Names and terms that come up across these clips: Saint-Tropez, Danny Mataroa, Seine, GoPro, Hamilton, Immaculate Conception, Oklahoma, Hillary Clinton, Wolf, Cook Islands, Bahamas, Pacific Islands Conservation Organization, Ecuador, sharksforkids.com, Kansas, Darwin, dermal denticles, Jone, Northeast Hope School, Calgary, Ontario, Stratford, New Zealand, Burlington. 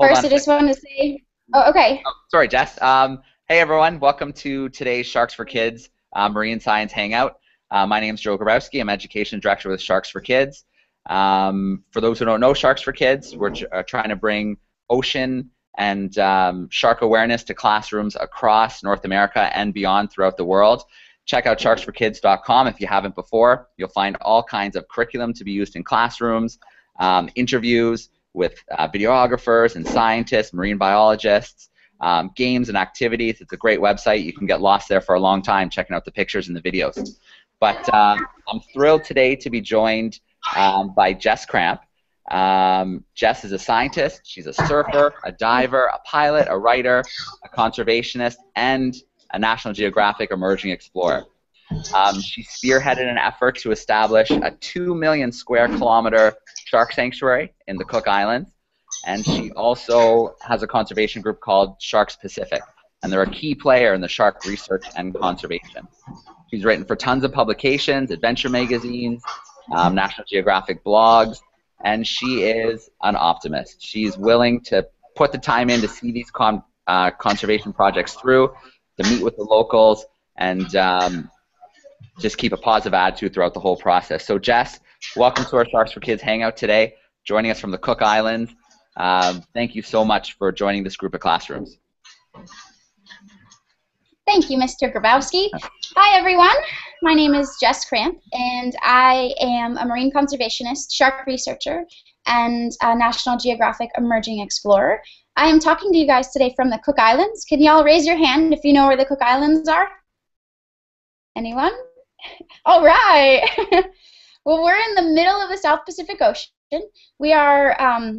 First, I just want to say, sorry, Jess. Hey, everyone. Welcome to today's Sharks for Kids Marine Science Hangout. My name is Joe Grabowski. I'm Education Director with Sharks for Kids. For those who don't know Sharks for Kids, we're trying to bring ocean and shark awareness to classrooms across North America and beyond throughout the world. Check out sharksforkids.com if you haven't before. You'll find all kinds of curriculum to be used in classrooms, interviews with videographers and scientists, marine biologists, games and activities. It's a great website. You can get lost there for a long time checking out the pictures and the videos. But I'm thrilled today to be joined by Jess Cramp. Jess is a scientist. She's a surfer, a diver, a pilot, a writer, a conservationist, and a National Geographic emerging explorer. She spearheaded an effort to establish a 2 million square kilometer shark sanctuary in the Cook Islands, and she also has a conservation group called Sharks Pacific, and they're a key player in the shark research and conservation. She's written for tons of publications, adventure magazines, National Geographic blogs, and she is an optimist. She's willing to put the time in to see these conservation projects through, to meet with the locals, and just keep a positive attitude throughout the whole process. So Jess, welcome to our Sharks for Kids Hangout today, joining us from the Cook Islands. Thank you so much for joining this group of classrooms. Thank you, Mr. Grabowski. Hi, everyone. My name is Jess Cramp, and I am a marine conservationist, shark researcher, and a National Geographic emerging explorer. I am talking to you guys today from the Cook Islands. Can you all raise your hand if you know where the Cook Islands are? Anyone? All right. Well, we're in the middle of the South Pacific Ocean. We are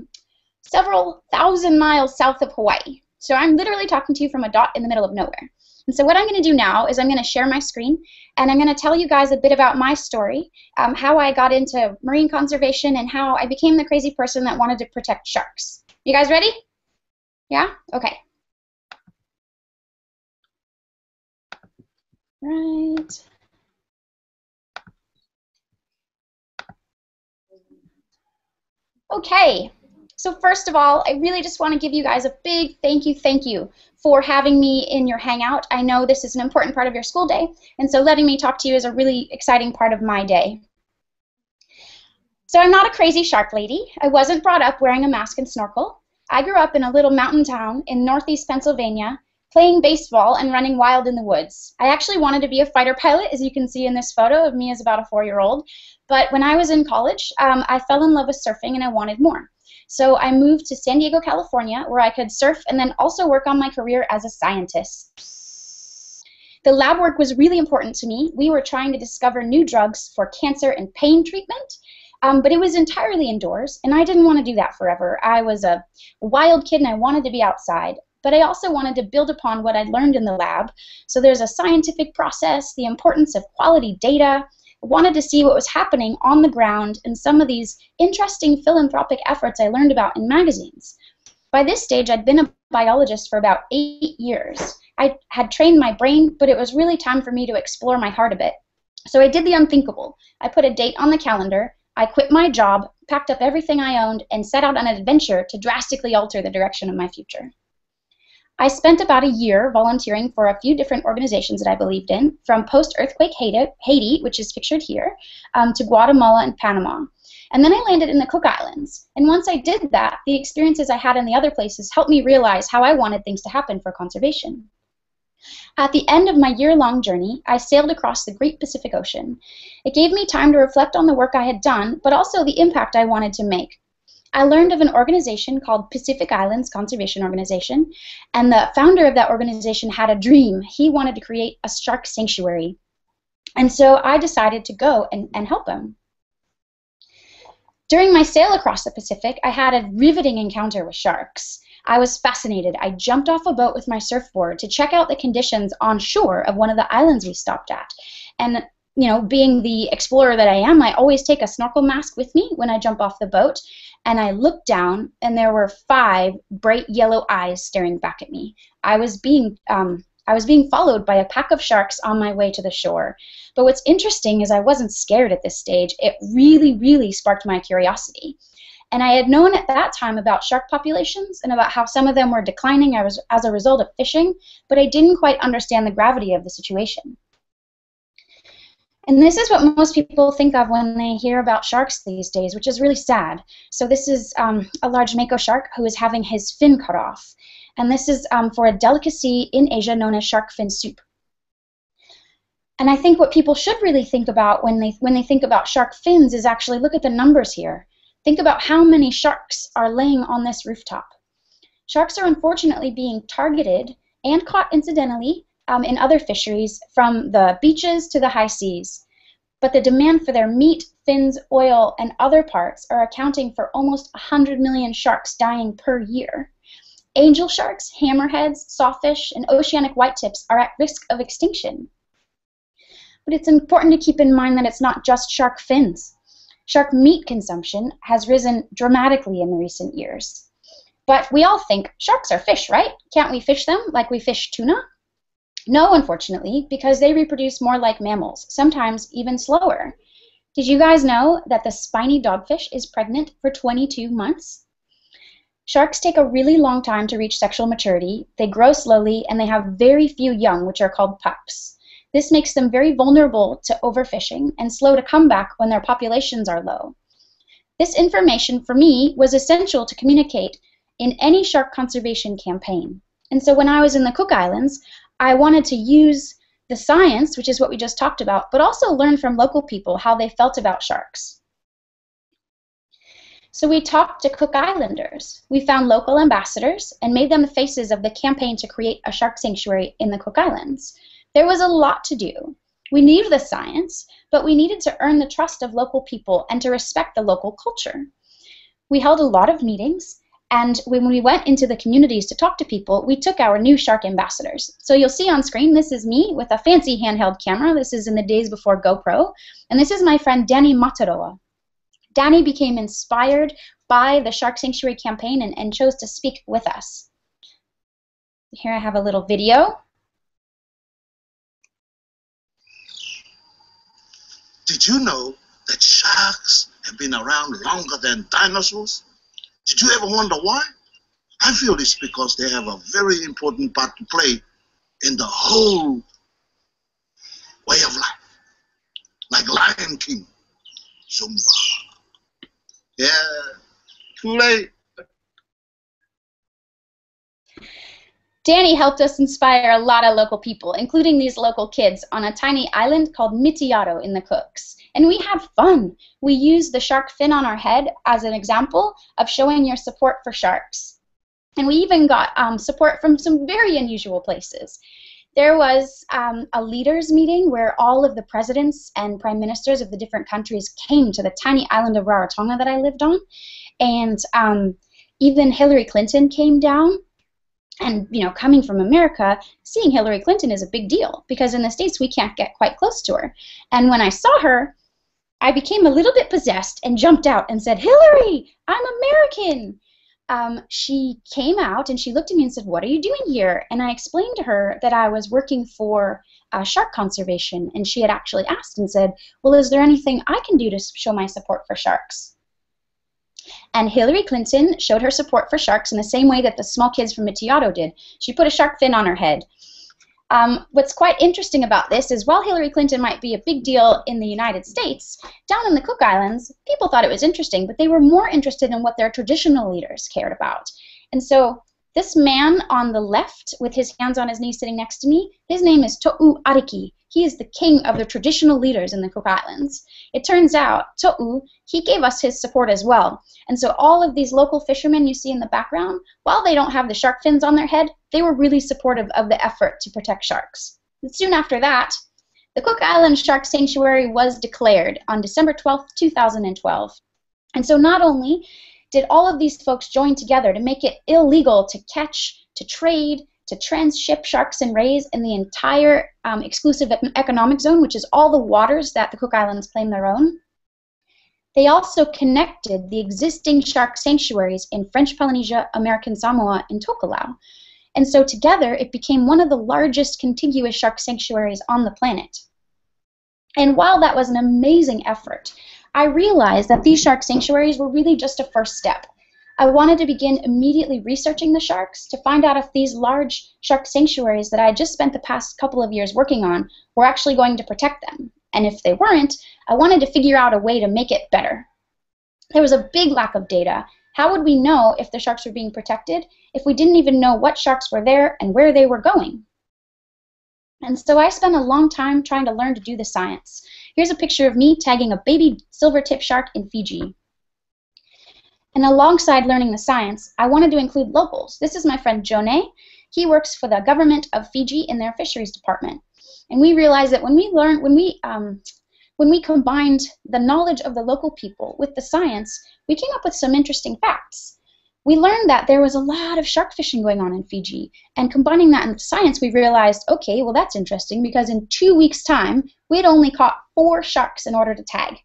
several thousand miles south of Hawaii. So I'm literally talking to you from a dot in the middle of nowhere. And so what I'm going to do now is I'm going to share my screen, and I'm going to tell you guys a bit about my story, how I got into marine conservation and how I became the crazy person that wanted to protect sharks. You guys ready? Yeah? Okay. Right. Okay. So first of all, I really just want to give you guys a big thank you for having me in your hangout. I know this is an important part of your school day, and so letting me talk to you is a really exciting part of my day. So I'm not a crazy shark lady. I wasn't brought up wearing a mask and snorkel. I grew up in a little mountain town in northeast Pennsylvania, playing baseball and running wild in the woods. I actually wanted to be a fighter pilot, as you can see in this photo of me as about a 4-year-old, but when I was in college, I fell in love with surfing and I wanted more. So I moved to San Diego, California, where I could surf and then also work on my career as a scientist. The lab work was really important to me. We were trying to discover new drugs for cancer and pain treatment, but it was entirely indoors, and I didn't want to do that forever. I was a wild kid and I wanted to be outside, but I also wanted to build upon what I learned in the lab. So there's a scientific process, the importance of quality data. I wanted to see what was happening on the ground and some of these interesting philanthropic efforts I learned about in magazines. By this stage, I'd been a biologist for about 8 years. I had trained my brain, but it was really time for me to explore my heart a bit. So I did the unthinkable. I put a date on the calendar, I quit my job, packed up everything I owned, and set out on an adventure to drastically alter the direction of my future. I spent about a year volunteering for a few different organizations that I believed in, from post-earthquake Haiti, which is pictured here, to Guatemala and Panama. And then I landed in the Cook Islands. And once I did that, the experiences I had in the other places helped me realize how I wanted things to happen for conservation. At the end of my year-long journey, I sailed across the Great Pacific Ocean. It gave me time to reflect on the work I had done, but also the impact I wanted to make. I learned of an organization called Pacific Islands Conservation Organization, and the founder of that organization had a dream. He wanted to create a shark sanctuary, and so I decided to go and help him. During my sail across the Pacific, I had a riveting encounter with sharks. I was fascinated. I jumped off a boat with my surfboard to check out the conditions on shore of one of the islands we stopped at, and you know, being the explorer that I am, I always take a snorkel mask with me when I jump off the boat, and I looked down, and there were 5 bright yellow eyes staring back at me. I was being followed by a pack of sharks on my way to the shore. But what's interesting is I wasn't scared at this stage. It really, really sparked my curiosity. And I had known at that time about shark populations and about how some of them were declining as a result of fishing, but I didn't quite understand the gravity of the situation. And this is what most people think of when they hear about sharks these days, which is really sad. So this is a large mako shark who is having his fin cut off. And this is for a delicacy in Asia known as shark fin soup. And I think what people should really think about when they think about shark fins is actually look at the numbers here. Think about how many sharks are laying on this rooftop. Sharks are unfortunately being targeted and caught incidentally in other fisheries from the beaches to the high seas. But the demand for their meat, fins, oil, and other parts are accounting for almost 100 million sharks dying per year. Angel sharks, hammerheads, sawfish, and oceanic whitetips are at risk of extinction. But it's important to keep in mind that it's not just shark fins. Shark meat consumption has risen dramatically in the recent years. But we all think sharks are fish, right? Can't we fish them like we fish tuna? No, unfortunately, because they reproduce more like mammals, sometimes even slower. Did you guys know that the spiny dogfish is pregnant for 22 months? Sharks take a really long time to reach sexual maturity. They grow slowly, and they have very few young, which are called pups. This makes them very vulnerable to overfishing and slow to come back when their populations are low. This information, for me, was essential to communicate in any shark conservation campaign. And so when I was in the Cook Islands, I wanted to use the science, which is what we just talked about, but also learn from local people how they felt about sharks. So we talked to Cook Islanders. We found local ambassadors and made them the faces of the campaign to create a shark sanctuary in the Cook Islands. There was a lot to do. We needed the science, but we needed to earn the trust of local people and to respect the local culture. We held a lot of meetings, and when we went into the communities to talk to people, we took our new shark ambassadors. So you'll see on screen, this is me with a fancy handheld camera. This is in the days before GoPro. And this is my friend Danny Mataroa. Danny became inspired by the Shark Sanctuary campaign and chose to speak with us. Here I have a little video. Did you know that sharks have been around longer than dinosaurs? Did you ever wonder why? I feel it's because they have a very important part to play in the whole way of life. Like Lion King, Zumba. Yeah, too late. Danny helped us inspire a lot of local people, including these local kids, on a tiny island called Mitiaro in the Cooks. And we had fun. We used the shark fin on our head as an example of showing your support for sharks. And we even got support from some very unusual places. There was a leaders meeting where all of the presidents and prime ministers of the different countries came to the tiny island of Rarotonga that I lived on. And even Hillary Clinton came down. And, you know, coming from America, seeing Hillary Clinton is a big deal because in the States we can't get quite close to her. And when I saw her, I became a little bit possessed and jumped out and said, "Hillary, I'm American." She came out and she looked at me and said, "What are you doing here?" And I explained to her that I was working for shark conservation. And she had actually asked and said, "Well, is there anything I can do to show my support for sharks?" And Hillary Clinton showed her support for sharks in the same way that the small kids from Mitiaro did. She put a shark fin on her head. What's quite interesting about this is while Hillary Clinton might be a big deal in the United States, down in the Cook Islands, people thought it was interesting, but they were more interested in what their traditional leaders cared about. And so this man on the left with his hands on his knees sitting next to me, his name is To'u Ariki. He is the king of the traditional leaders in the Cook Islands. It turns out, To'u, he gave us his support as well. And so all of these local fishermen you see in the background, while they don't have the shark fins on their head, they were really supportive of the effort to protect sharks. And soon after that, the Cook Islands Shark Sanctuary was declared on December 12, 2012. And so not only did all of these folks join together to make it illegal to catch, to trade, to transship sharks and rays in the entire exclusive economic zone, which is all the waters that the Cook Islands claim their own. They also connected the existing shark sanctuaries in French Polynesia, American Samoa, and Tokelau. And so together, it became one of the largest contiguous shark sanctuaries on the planet. And while that was an amazing effort, I realized that these shark sanctuaries were really just a first step. I wanted to begin immediately researching the sharks to find out if these large shark sanctuaries that I had just spent the past couple of years working on were actually going to protect them. And if they weren't, I wanted to figure out a way to make it better. There was a big lack of data. How would we know if the sharks were being protected if we didn't even know what sharks were there and where they were going? And so I spent a long time trying to learn to do the science. Here's a picture of me tagging a baby silvertip shark in Fiji. And alongside learning the science, I wanted to include locals. This is my friend Jone. He works for the government of Fiji in their fisheries department. And we realized that when we combined the knowledge of the local people with the science, we came up with some interesting facts. We learned that there was a lot of shark fishing going on in Fiji, and combining that with science, we realized, okay, well that's interesting, because in 2 weeks' time, we had only caught 4 sharks in order to tag.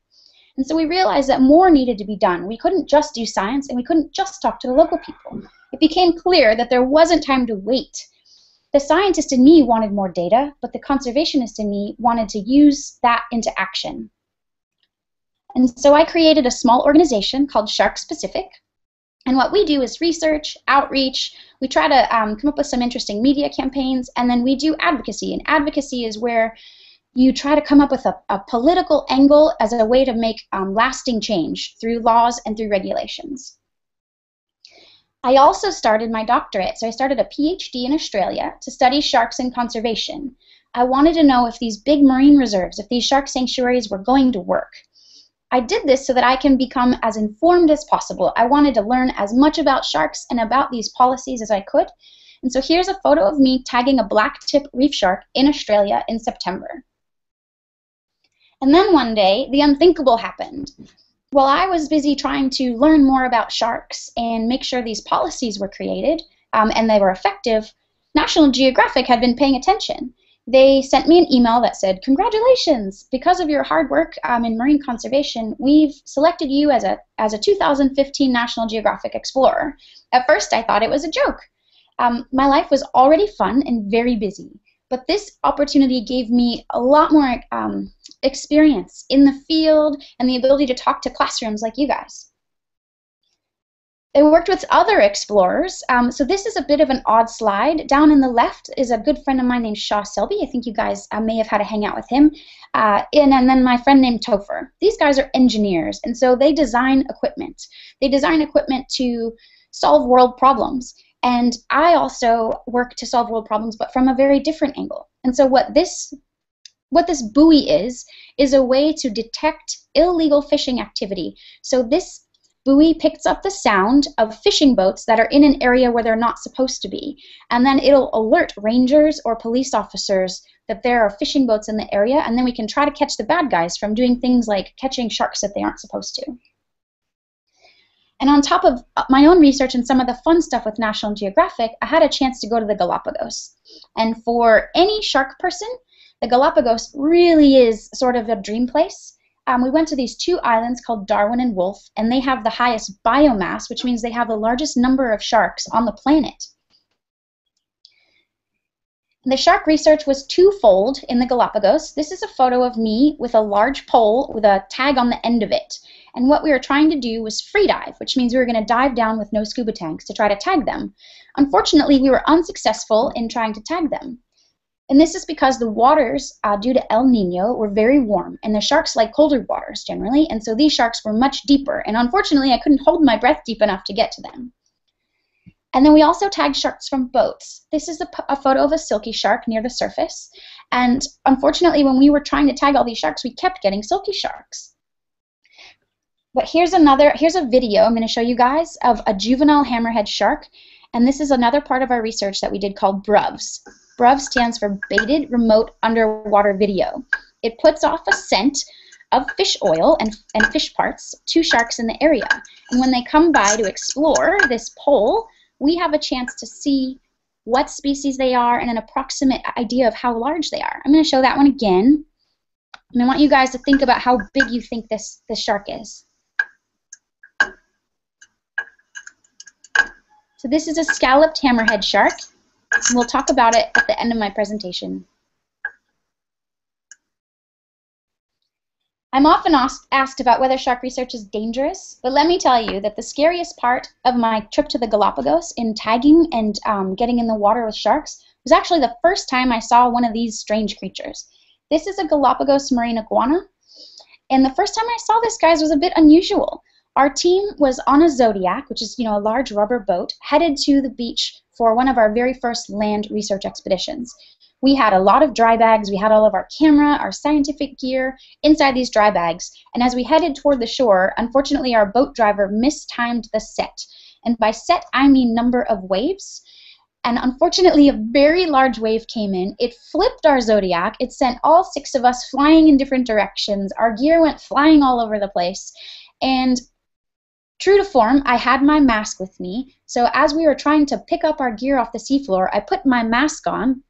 And so we realized that more needed to be done. We couldn't just do science, and we couldn't just talk to the local people. It became clear that there wasn't time to wait. The scientist in me wanted more data, but the conservationist in me wanted to use that into action. And so I created a small organization called Sharks Pacific. And what we do is research, outreach, we try to come up with some interesting media campaigns, and then we do advocacy. And advocacy is where you try to come up with a political angle as a way to make lasting change through laws and through regulations. I also started my doctorate, so I started a PhD in Australia to study sharks and conservation. I wanted to know if these big marine reserves, if these shark sanctuaries were going to work. I did this so that I can become as informed as possible. I wanted to learn as much about sharks and about these policies as I could. And so here's a photo of me tagging a black-tip reef shark in Australia in September. And then one day, the unthinkable happened. While I was busy trying to learn more about sharks and make sure these policies were created and they were effective, National Geographic had been paying attention. They sent me an email that said, "Congratulations, because of your hard work in marine conservation, we've selected you as a 2015 National Geographic Explorer." At first, I thought it was a joke. My life was already fun and very busy, but this opportunity gave me a lot more experience in the field and the ability to talk to classrooms like you guys. I worked with other explorers, so this is a bit of an odd slide. Down in the left is a good friend of mine named Shaw Selby. I think you guys may have had a hangout with him. And then my friend named Topher. These guys are engineers, and so they design equipment. They design equipment to solve world problems. And I also work to solve world problems, but from a very different angle. And so what this buoy is a way to detect illegal fishing activity. So this buoy picks up the sound of fishing boats that are in an area where they're not supposed to be, and then it'll alert rangers or police officers that there are fishing boats in the area, and then we can try to catch the bad guys from doing things like catching sharks that they aren't supposed to. And on top of my own research and some of the fun stuff with National Geographic, I had a chance to go to the Galapagos. And for any shark person, the Galapagos really is sort of a dream place. We went to these 2 islands called Darwin and Wolf, and they have the highest biomass, which means they have the largest number of sharks on the planet. The shark research was twofold in the Galapagos. This is a photo of me with a large pole with a tag on the end of it. And what we were trying to do was free dive, which means we were going to dive down with no scuba tanks to try to tag them. Unfortunately, we were unsuccessful in trying to tag them. And this is because the waters, due to El Nino, were very warm, and the sharks like colder waters generally, and so these sharks were much deeper, and unfortunately I couldn't hold my breath deep enough to get to them. And then we also tagged sharks from boats. This is a photo of a silky shark near the surface, and unfortunately when we were trying to tag all these sharks, we kept getting silky sharks. But here's a video I'm going to show you guys of a juvenile hammerhead shark, and this is another part of our research that we did called BRUVs. BRUV stands for Baited Remote Underwater Video. It puts off a scent of fish oil and fish parts to sharks in the area. And when they come by to explore this pole, we have a chance to see what species they are and an approximate idea of how large they are. I'm going to show that one again. And I want you guys to think about how big you think this shark is. So this is a scalloped hammerhead shark. We'll talk about it at the end of my presentation. I'm often asked about whether shark research is dangerous, but let me tell you that the scariest part of my trip to the Galapagos in tagging and getting in the water with sharks was actually the first time I saw one of these strange creatures. This is a Galapagos marine iguana, and the first time I saw this, guys, was a bit unusual. Our team was on a Zodiac, which is, you know, a large rubber boat, headed to the beach for one of our very first land research expeditions. We had a lot of dry bags. We had all of our camera, our scientific gear inside these dry bags. And as we headed toward the shore, unfortunately, our boat driver mistimed the set. And by set, I mean number of waves. And unfortunately, a very large wave came in. It flipped our Zodiac. It sent all six of us flying in different directions. Our gear went flying all over the place. And true to form, I had my mask with me. So as we were trying to pick up our gear off the seafloor, I put my mask on,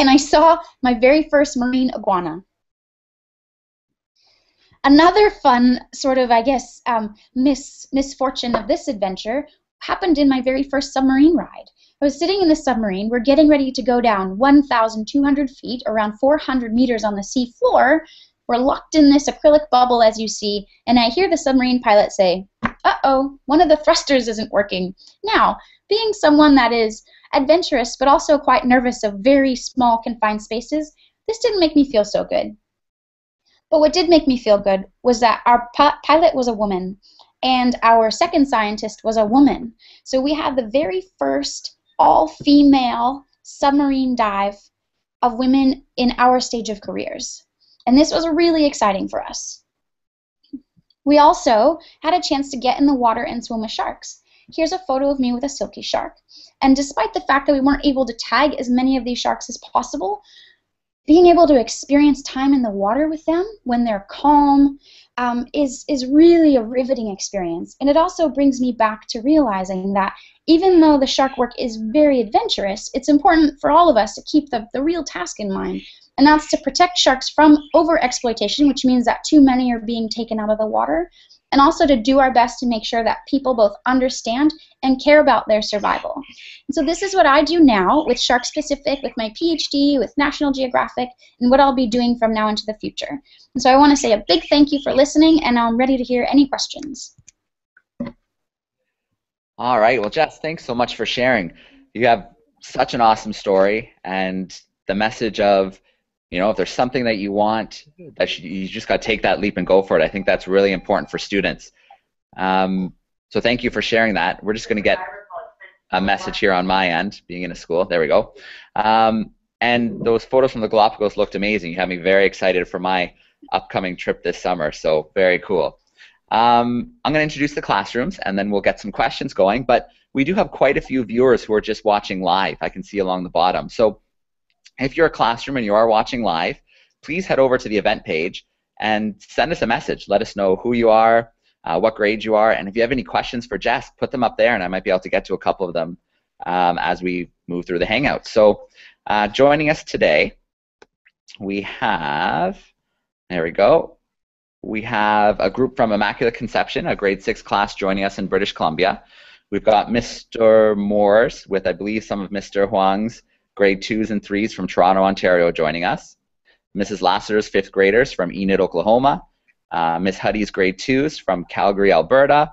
and I saw my very first marine iguana. Another fun sort of, I guess, misfortune of this adventure happened in my very first submarine ride. I was sitting in the submarine. We're getting ready to go down 1,200 feet, around 400 meters on the sea floor. We're locked in this acrylic bubble, as you see, and I hear the submarine pilot say, "Uh-oh, one of the thrusters isn't working." Now, being someone that is adventurous but also quite nervous of very small confined spaces, this didn't make me feel so good. But what did make me feel good was that our pilot was a woman and our second scientist was a woman. So we had the very first all-female submarine dive of women in our stage of careers. And this was really exciting for us. We also had a chance to get in the water and swim with sharks. Here's a photo of me with a silky shark. And despite the fact that we weren't able to tag as many of these sharks as possible, being able to experience time in the water with them when they're calm is really a riveting experience. And it also brings me back to realizing that even though the shark work is very adventurous, it's important for all of us to keep the real task in mind. And that's to protect sharks from over-exploitation, which means that too many are being taken out of the water, and also to do our best to make sure that people both understand and care about their survival. And so this is what I do now with Sharks Pacific, with my PhD, with National Geographic, and what I'll be doing from now into the future. And so I want to say a big thank you for listening, and I'm ready to hear any questions. All right. Well, Jess, thanks so much for sharing. You have such an awesome story, and the message of, you know, if there's something that you want, that you just got to take that leap and go for it. I think that's really important for students. So thank you for sharing that. We're just going to get a message here on my end, being in a school. There we go. And those photos from the Galapagos looked amazing. You have me very excited for my upcoming trip this summer, so very cool. I'm going to introduce the classrooms, and then we'll get some questions going. But we do have quite a few viewers who are just watching live. I can see along the bottom. So if you're a classroom and you are watching live, please head over to the event page and send us a message. Let us know who you are, what grade you are, and if you have any questions for Jess, put them up there, and I might be able to get to a couple of them as we move through the Hangout. So joining us today, we have, there we go, we have a group from Immaculate Conception, a grade 6 class joining us in British Columbia. We've got Mr. Moore's with, I believe, some of Mr. Huang's grade 2s and 3s from Toronto, Ontario joining us. Mrs. Lassiter's 5th graders from Enid, Oklahoma. Miss Huddy's grade 2s from Calgary, Alberta.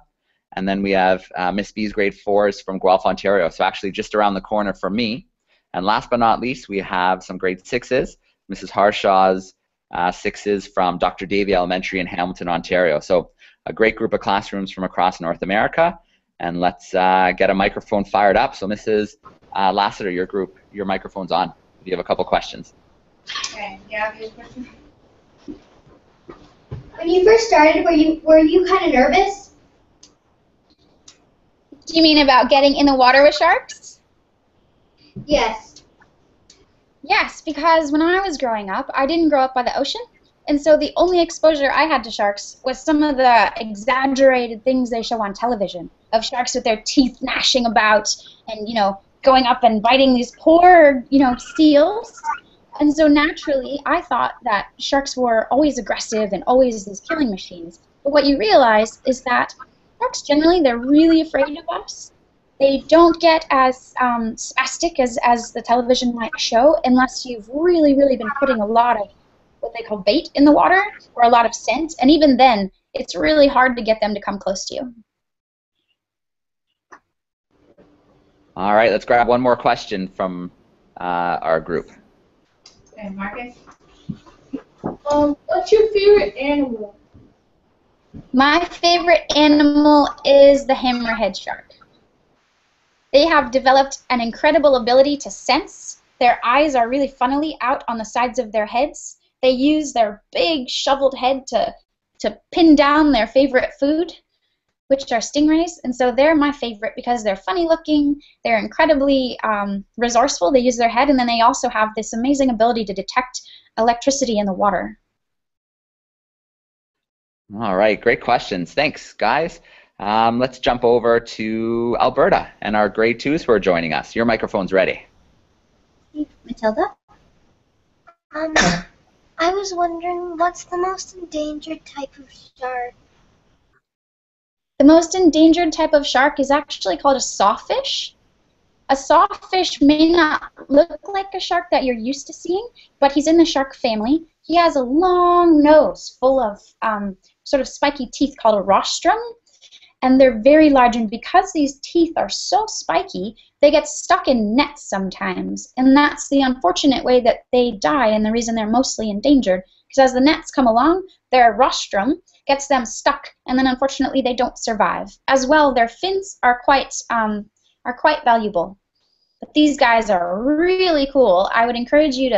And then we have Miss B's grade 4s from Guelph, Ontario. So actually just around the corner from me. And last but not least, we have some grade 6s. Mrs. Harshaw's 6s from Dr. Davie Elementary in Hamilton, Ontario. So a great group of classrooms from across North America. And let's get a microphone fired up. So Mrs. Lassiter, your group, your microphone's on. If you have a couple questions. Okay. Yeah. Here's a question. When you first started, were you kind of nervous? Do you mean about getting in the water with sharks? Yes. Yes, because when I was growing up, I didn't grow up by the ocean, and so the only exposure I had to sharks was some of the exaggerated things they show on television of sharks with their teeth gnashing about and, you know, going up and biting these poor, you know, seals. And so naturally, I thought that sharks were always aggressive and always these killing machines. But what you realize is that sharks generally, they're really afraid of us. They don't get as spastic as the television might show unless you've really, really been putting a lot of what they call bait in the water or a lot of scent, and even then it's really hard to get them to come close to you. All right, let's grab one more question from our group. Okay, Marcus. What's your favorite animal? My favorite animal is the hammerhead shark. They have developed an incredible ability to sense. Their eyes are really funnily out on the sides of their heads. They use their big shoveled head to pin down their favorite food, which are stingrays, and so they're my favorite because they're funny looking, they're incredibly resourceful, they use their head, and then they also have this amazing ability to detect electricity in the water. All right, great questions. Thanks, guys. Let's jump over to Alberta and our grade twos who are joining us. Your microphone's ready. Matilda? I was wondering, what's the most endangered type of shark? The most endangered type of shark is actually called a sawfish. A sawfish may not look like a shark that you're used to seeing, but he's in the shark family. He has a long nose full of sort of spiky teeth called a rostrum, and they're very large, and because these teeth are so spiky, they get stuck in nets sometimes, and that's the unfortunate way that they die and the reason they're mostly endangered, because as the nets come along, their rostrum gets them stuck, and then unfortunately they don't survive. As well, their fins are quite valuable. But these guys are really cool. I would encourage you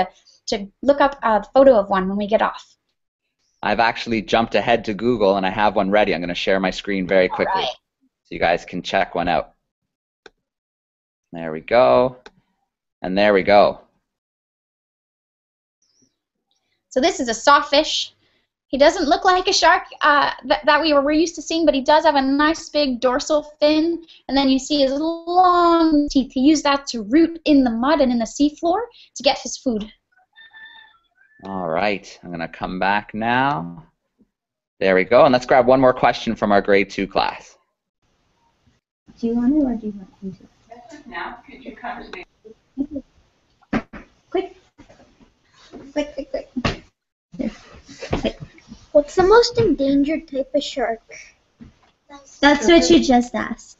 to look up a photo of one when we get off. I've actually jumped ahead to Google and I have one ready. I'm going to share my screen very quickly so you guys can check one out. There we go. And there we go. So this is a sawfish. He doesn't look like a shark that we were used to seeing, but he does have a nice big dorsal fin, and then you see his long teeth. He used that to root in the mud and in the seafloor to get his food. All right, I'm going to come back now. There we go, and let's grab one more question from our grade 2 class. Do you want it or do you want me to? Now, could you conversate? Quick. Quick. What's the most endangered type of shark? That's what you just asked.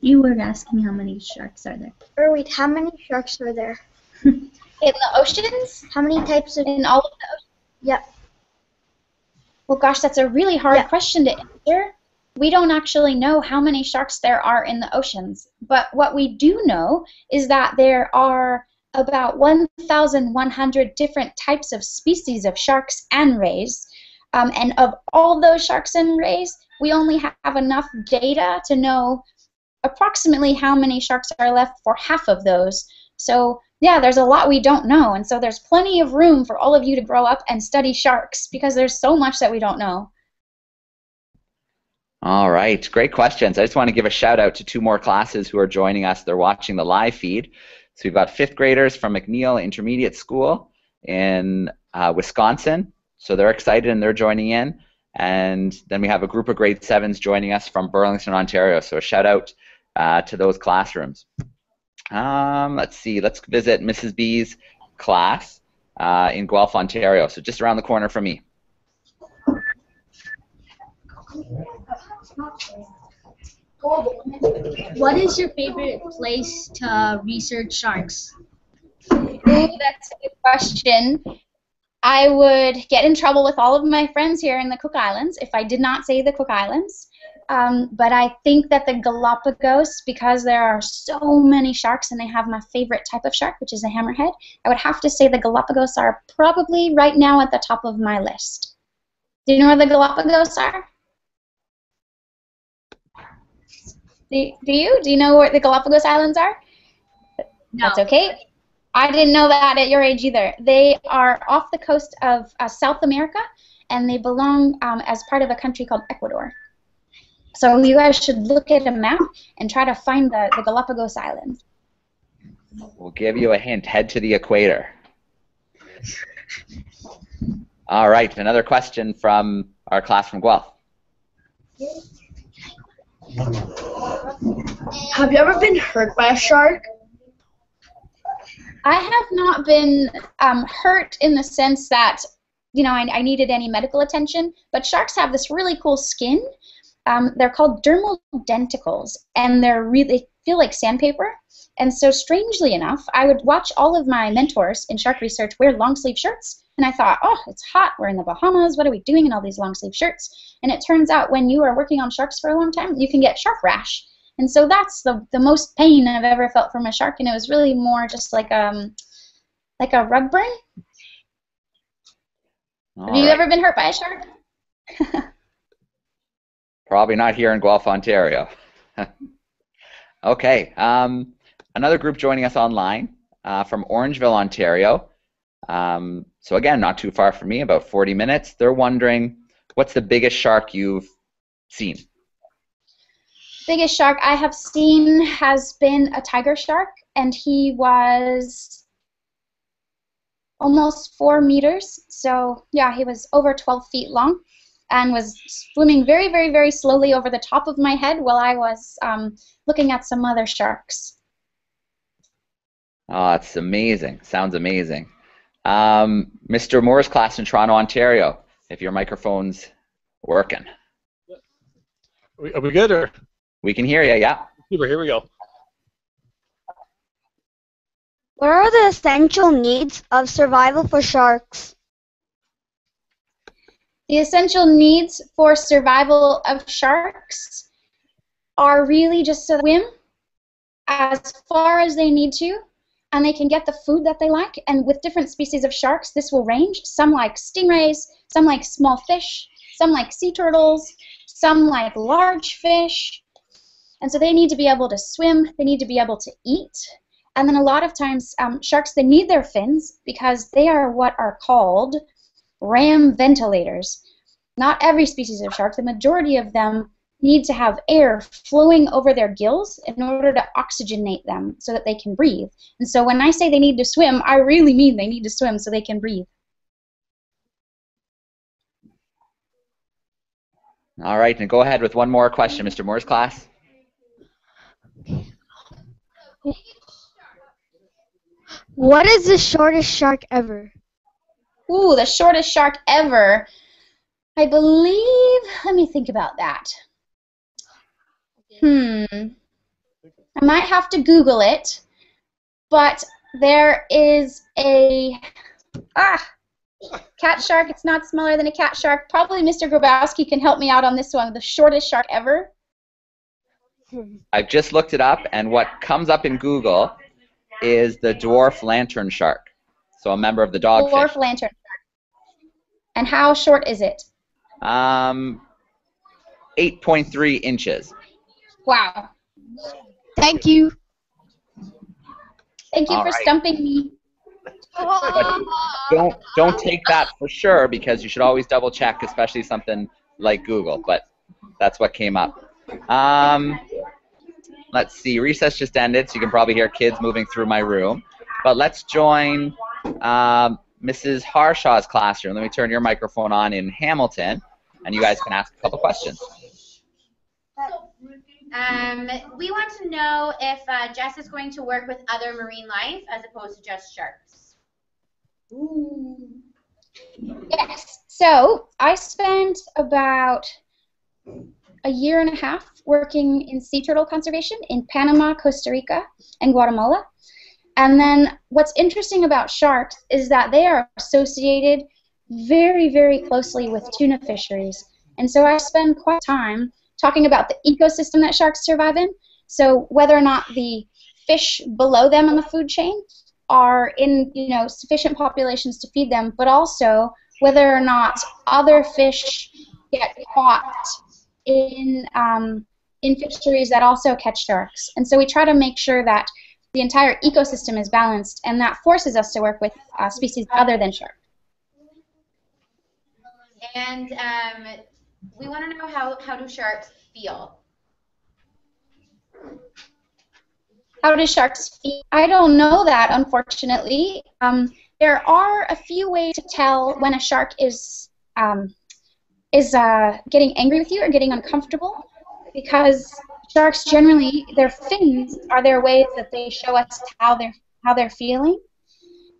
You were asking how many sharks are there. Or wait, how many sharks are there? In the oceans? How many types of... In all of the oceans? Yep. Well, gosh, that's a really hard question to answer. We don't actually know how many sharks there are in the oceans. But what we do know is that there are about 1,100 different types of species of sharks and rays. And of all those sharks and rays, we only have enough data to know approximately how many sharks are left for half of those. So, yeah, there's a lot we don't know, and so there's plenty of room for all of you to grow up and study sharks because there's so much that we don't know. All right, great questions. I just want to give a shout out to two more classes who are joining us. They're watching the live feed. So we've got 5th graders from McNeil Intermediate School in Wisconsin. So they're excited and they're joining in. And then we have a group of grade 7s joining us from Burlington, Ontario. So a shout out to those classrooms. Let's see. Let's visit Mrs. B's class in Guelph, Ontario. So just around the corner from me. What is your favorite place to research sharks? Ooh, that's a good question. I would get in trouble with all of my friends here in the Cook Islands if I did not say the Cook Islands. But I think that the Galapagos, because there are so many sharks and they have my favorite type of shark, which is a hammerhead, I would have to say the Galapagos are probably right now at the top of my list. Do you know where the Galapagos are? Do you? Do you know where the Galapagos Islands are? No. That's okay. I didn't know that at your age either. They are off the coast of South America, and they belong as part of a country called Ecuador. So you guys should look at a map and try to find the Galapagos Islands. We'll give you a hint. Head to the equator. All right, another question from our class from Guelph. Have you ever been hurt by a shark? I have not been hurt in the sense that you know, I needed any medical attention. But sharks have this really cool skin. They're called dermal denticles, and they're really feel like sandpaper. And so strangely enough, I would watch all of my mentors in shark research wear long-sleeve shirts, and I thought, oh, it's hot, we're in the Bahamas, what are we doing in all these long-sleeve shirts? And it turns out when you are working on sharks for a long time, you can get shark rash. And so that's the most pain I've ever felt from a shark, and it was really more just like a rug burn. All Have you ever been hurt by a shark? Probably not here in Guelph, Ontario. Okay, another group joining us online from Orangeville, Ontario. So again, not too far from me, about 40 minutes. They're wondering, what's the biggest shark you've seen? Biggest shark I have seen has been a tiger shark, and he was almost 4 meters. So yeah, he was over 12 feet long and was swimming very, very, very slowly over the top of my head while I was looking at some other sharks. Oh, that's amazing. Sounds amazing. Mr. Moore's class in Toronto, Ontario, if your microphone's working. Are we good? Or? We can hear you, yeah. Super, here we go. What are the essential needs of survival for sharks? The essential needs for survival of sharks are really just to swim as far as they need to, and they can get the food that they like. And with different species of sharks, this will range. Some like stingrays, some like small fish, some like sea turtles, some like large fish. And so they need to be able to swim, they need to be able to eat. And then a lot of times, sharks, they need their fins because they are what are called ram ventilators. Not every species of shark, the majority of them need to have air flowing over their gills in order to oxygenate them so that they can breathe. And so when I say they need to swim, I really mean they need to swim so they can breathe. All right, and go ahead with one more question, Mr. Moore's class. What is the shortest shark ever? Ooh, the shortest shark ever. I believe, let me think about that. I might have to Google it, but there is a cat shark. It's not smaller than a cat shark. Probably Mr. Grabowski can help me out on this one, the shortest shark ever. I've just looked it up, and what comes up in Google is the dwarf lantern shark. So a member of the dogfish. Dwarf lantern shark. And how short is it? 8.3 inches. Wow. Thank you. Thank you for stumping me. But don't take that for sure, because you should always double check, especially something like Google. But that's what came up. Let's see. Recess just ended, so you can probably hear kids moving through my room. But let's join Mrs. Harshaw's classroom. Let me turn your microphone on in Hamilton, and you guys can ask a couple questions. We want to know if Jess is going to work with other marine life as opposed to just sharks. Ooh. Yes. So I spent about a year and a half working in sea turtle conservation in Panama, Costa Rica, and Guatemala. And then what's interesting about sharks is that they are associated very, very closely with tuna fisheries. And so I spend quite time talking about the ecosystem that sharks survive in. So whether or not the fish below them in the food chain are in, you know, sufficient populations to feed them, but also whether or not other fish get caught in fisheries that also catch sharks. And so we try to make sure that the entire ecosystem is balanced, and that forces us to work with species other than shark. And we want to know how do sharks feel? How do sharks feel? I don't know that, unfortunately. There are a few ways to tell when a shark is getting angry with you or getting uncomfortable, because sharks generally, their fins are their ways that they show us how they're feeling.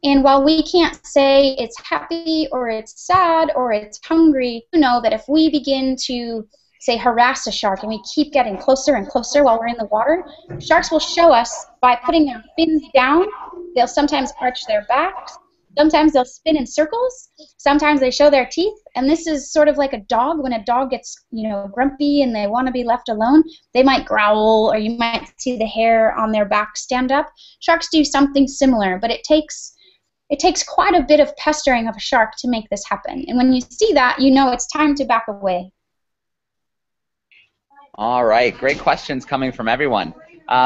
And while we can't say it's happy or it's sad or it's hungry, you know that if we begin to, say, harass a shark and we keep getting closer and closer while we're in the water, sharks will show us by putting their fins down. They'll sometimes arch their backs. Sometimes they'll spin in circles. Sometimes they show their teeth. And this is sort of like a dog. When a dog gets, you know, grumpy and they want to be left alone, they might growl, or you might see the hair on their back stand up. Sharks do something similar, but it takes quite a bit of pestering of a shark to make this happen. And when you see that, you know it's time to back away. All right, great questions coming from everyone.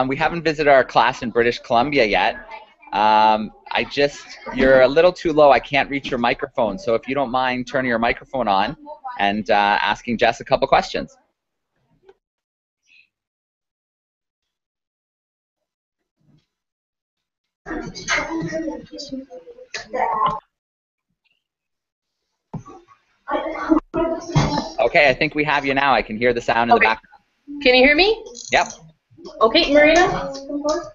We haven't visited our class in British Columbia yet. You're a little too low. I can't reach your microphone. So if you don't mind turning your microphone on and asking Jess a couple questions. Okay, I think we have you now. I can hear the sound in the background. Can you hear me? Yep. Okay, Marina. Okay.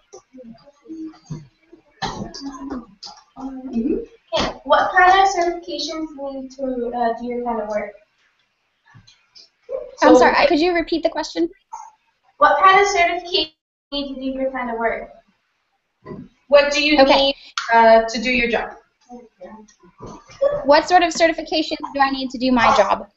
What kind of certifications need to do your kind of work? I'm sorry, could you repeat the question? What kind of certifications need to do your kind of work? What do you need to do your job? What sort of certifications do I need to do my job?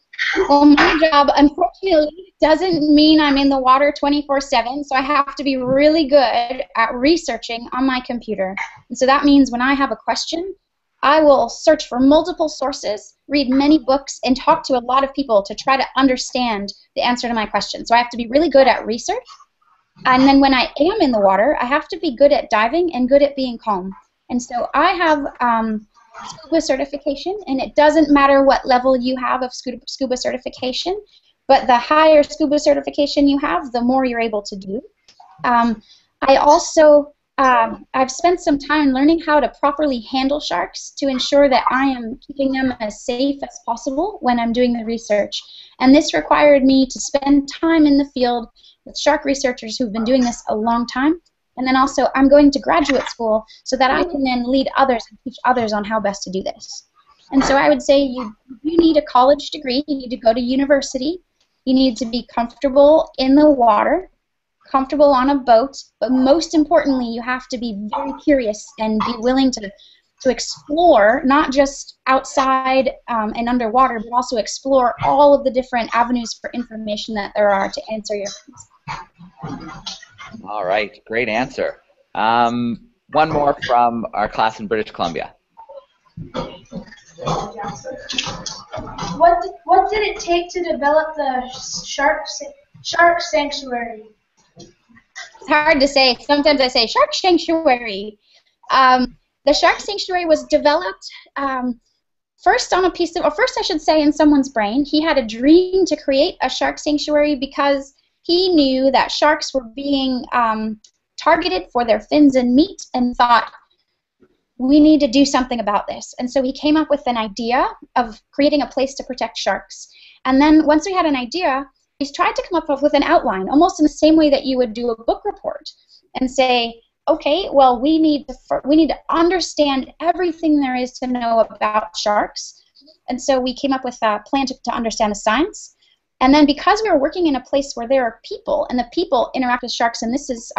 Well, my job, unfortunately, doesn't mean I'm in the water 24/7, so I have to be really good at researching on my computer. And so that means when I have a question, I will search for multiple sources, read many books, and talk to a lot of people to try to understand the answer to my question. So I have to be really good at research. And then when I am in the water, I have to be good at diving and good at being calm. And so I have scuba certification, and it doesn't matter what level you have of scuba certification, but the higher scuba certification you have, the more you're able to do. I also, I've spent some time learning how to properly handle sharks to ensure that I am keeping them as safe as possible when I'm doing the research. And this required me to spend time in the field with shark researchers who've been doing this a long time. And then also, I'm going to graduate school so that I can then lead others and teach others on how best to do this. And so I would say you need a college degree, you need to go to university, you need to be comfortable in the water, comfortable on a boat, but most importantly, you have to be very curious and be willing to explore, not just outside and underwater, but also explore all of the different avenues for information that there are to answer your questions. All right, great answer. One more from our class in British Columbia. What did it take to develop the shark sanctuary? It's hard to say. Sometimes I say shark sanctuary. The shark sanctuary was developed first on a piece of, or first I should say in someone's brain. He had a dream to create a shark sanctuary because he knew that sharks were being targeted for their fins and meat, and thought, we need to do something about this. And so he came up with an idea of creating a place to protect sharks. And then once we had an idea, we tried to come up with an outline, almost in the same way that you would do a book report, and say, okay, well, we need to understand everything there is to know about sharks. And so we came up with a plan to understand the science. And then because we were working in a place where there are people, and the people interact with sharks, and this is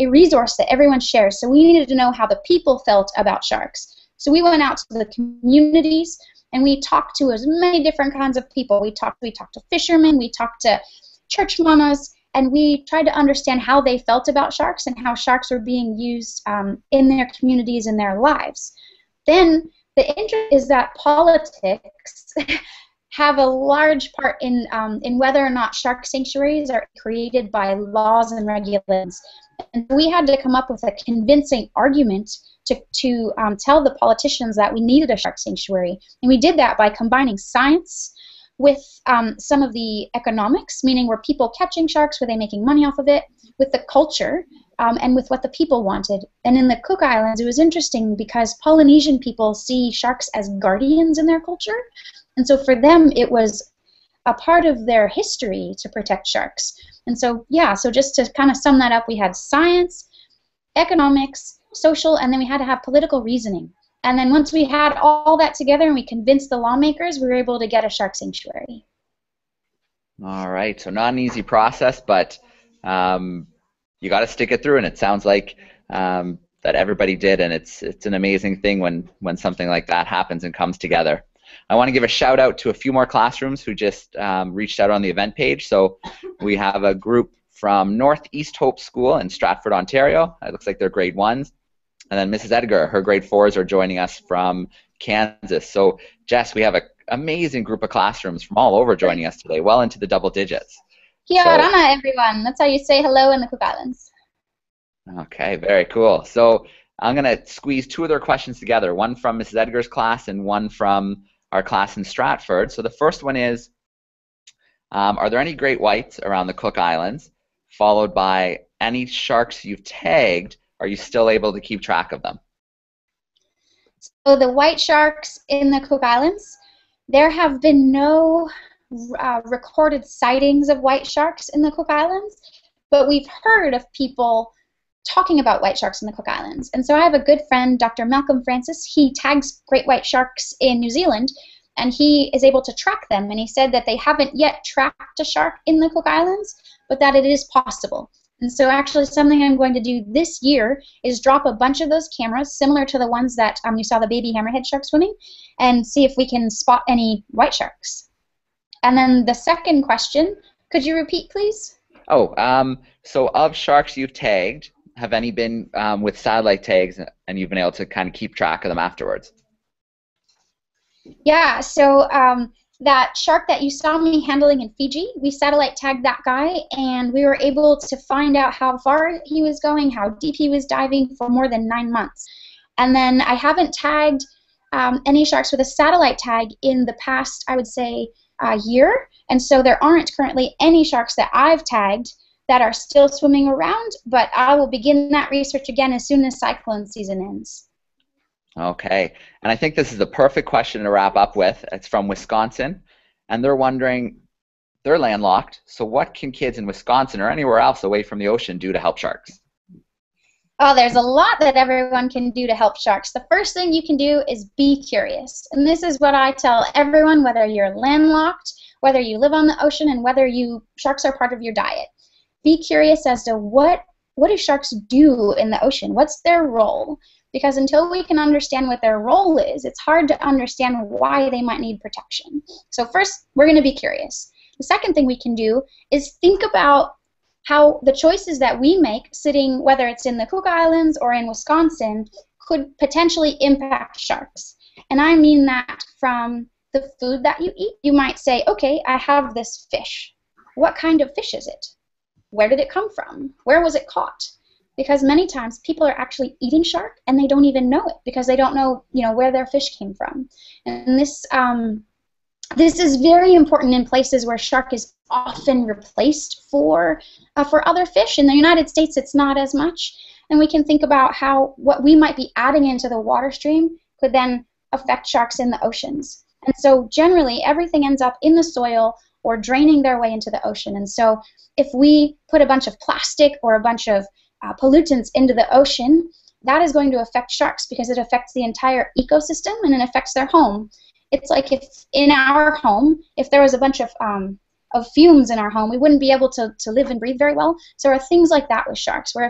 a resource that everyone shares, so we needed to know how the people felt about sharks. So we went out to the communities, and we talked to as many different kinds of people. We talked to fishermen, we talked to church mamas, and we tried to understand how they felt about sharks and how sharks were being used in their communities, in their lives. Then the interest is that politics have a large part in whether or not shark sanctuaries are created by laws and regulations. And we had to come up with a convincing argument to tell the politicians that we needed a shark sanctuary. And we did that by combining science with some of the economics, meaning were people catching sharks, were they making money off of it, with the culture, and with what the people wanted. And in the Cook Islands, it was interesting because Polynesian people see sharks as guardians in their culture. And so for them, it was a part of their history to protect sharks. And so, yeah, so just to kind of sum that up, we had science, economics, social, and then we had to have political reasoning. And then once we had all that together and we convinced the lawmakers, we were able to get a shark sanctuary. All right, so not an easy process, but you got to stick it through, and it sounds like that everybody did, and it's an amazing thing when something like that happens and comes together. I want to give a shout out to a few more classrooms who just reached out on the event page. So we have a group from Northeast Hope School in Stratford, Ontario. It looks like they're grade ones. And then Mrs. Edgar, her grade fours are joining us from Kansas. So Jess, we have an amazing group of classrooms from all over joining us today, well into the double digits. Kia ora, everyone. That's how you say hello in the Cook Islands. Okay, very cool. So I'm going to squeeze two of their questions together, one from Mrs. Edgar's class and one from our class in Stratford. So the first one is, are there any great whites around the Cook Islands, followed by any sharks you've tagged? Are you still able to keep track of them? So the white sharks in the Cook Islands, there have been no recorded sightings of white sharks in the Cook Islands, but we've heard of people talking about white sharks in the Cook Islands. And so I have a good friend, Dr. Malcolm Francis. He tags great white sharks in New Zealand, and he is able to track them. And he said that they haven't yet tracked a shark in the Cook Islands, but that it is possible. And so actually something I'm going to do this year is drop a bunch of those cameras, similar to the ones that you saw the baby hammerhead shark swimming, and see if we can spot any white sharks. And then the second question, could you repeat, please? Oh, so of sharks you've tagged, have any been with satellite tags and you've been able to kind of keep track of them afterwards? Yeah, so that shark that you saw me handling in Fiji, we satellite tagged that guy, and we were able to find out how far he was going, how deep he was diving for more than 9 months. And then I haven't tagged any sharks with a satellite tag in the past, I would say, year, and so there aren't currently any sharks that I've tagged that are still swimming around, but I will begin that research again as soon as cyclone season ends. Okay, and I think this is the perfect question to wrap up with. It's from Wisconsin, and they're wondering, they're landlocked, so what can kids in Wisconsin or anywhere else away from the ocean do to help sharks? Oh, there's a lot that everyone can do to help sharks. The first thing you can do is be curious, and this is what I tell everyone, whether you're landlocked, whether you live on the ocean, and whether sharks are part of your diet. Be curious as to what do sharks do in the ocean? What's their role? Because until we can understand what their role is, it's hard to understand why they might need protection. So first, we're going to be curious. The second thing we can do is think about how the choices that we make sitting, whether it's in the Cook Islands or in Wisconsin, could potentially impact sharks. And I mean that from the food that you eat. You might say, okay, I have this fish. What kind of fish is it? Where did it come from? Where was it caught? Because many times people are actually eating shark and they don't even know it because they don't know, where their fish came from. And this is very important in places where shark is often replaced for other fish. In the United States, it's not as much. And we can think about how what we might be adding into the water stream could then affect sharks in the oceans. And so generally, everything ends up in the soil or draining their way into the ocean. And so if we put a bunch of plastic or a bunch of pollutants into the ocean, that is going to affect sharks because it affects the entire ecosystem and it affects their home. It's like if in our home, if there was a bunch of fumes in our home, we wouldn't be able to live and breathe very well. So there are things like that with sharks, where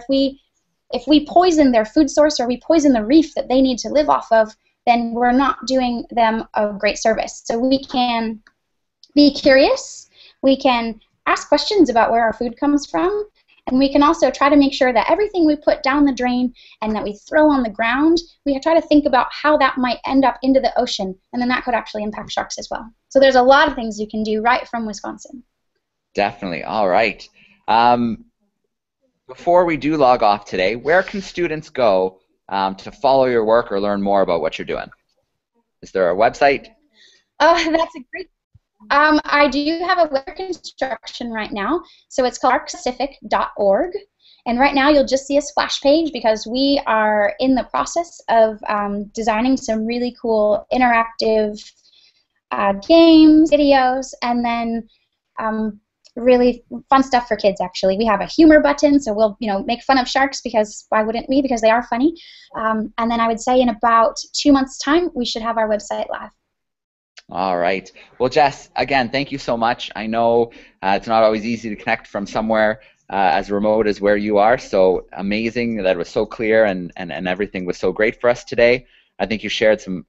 if we poison their food source or we poison the reef that they need to live off of, then we're not doing them a great service. So we can be curious, we can ask questions about where our food comes from, and we can also try to make sure that everything we put down the drain and that we throw on the ground, we try to think about how that might end up into the ocean, and then that could actually impact sharks as well. So there's a lot of things you can do right from Wisconsin. Definitely. All right. Before we do log off today, where can students go to follow your work or learn more about what you're doing? Is there a website? Oh, that's a great. I do have a web construction right now, so it's called sharkspacific.org, and right now you'll just see a splash page because we are in the process of designing some really cool interactive games, videos, and then really fun stuff for kids, actually. We have a humor button, so we'll, make fun of sharks, because why wouldn't we? Because they are funny. And then I would say in about 2 months' time, we should have our website live. All right. Well, Jess, again, thank you so much. I know it's not always easy to connect from somewhere as remote as where you are, so amazing that it was so clear and everything was so great for us today. I think you shared some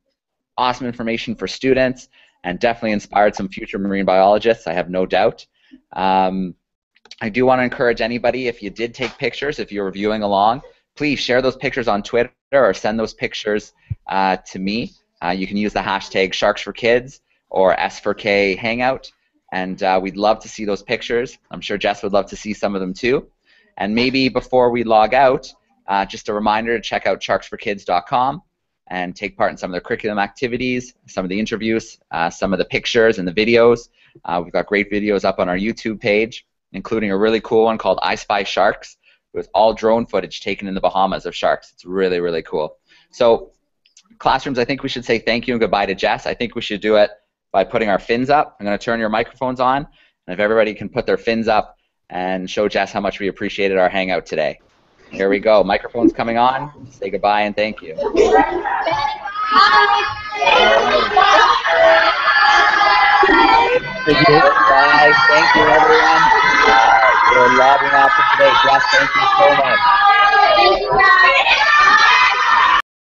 awesome information for students and definitely inspired some future marine biologists, I have no doubt. I do want to encourage anybody, if you did take pictures, if you're reviewing along, please share those pictures on Twitter or send those pictures to me. You can use the hashtag #SharksForKids or S4KHangout, and we'd love to see those pictures. I'm sure Jess would love to see some of them too. And maybe before we log out, just a reminder to check out sharksforkids.com and take part in some of their curriculum activities, some of the interviews, some of the pictures and the videos. We've got great videos up on our YouTube page, including a really cool one called I Spy Sharks. It was all drone footage taken in the Bahamas of sharks. It's really, really cool. So, classrooms, I think we should say thank you and goodbye to Jess. I think we should do it by putting our fins up. I'm going to turn your microphones on, and if everybody can put their fins up and show Jess how much we appreciated our hangout today. Here we go. Microphones coming on. Say goodbye and thank you. Thank you, everyone. We're logging off for today. Jess, thank you so much.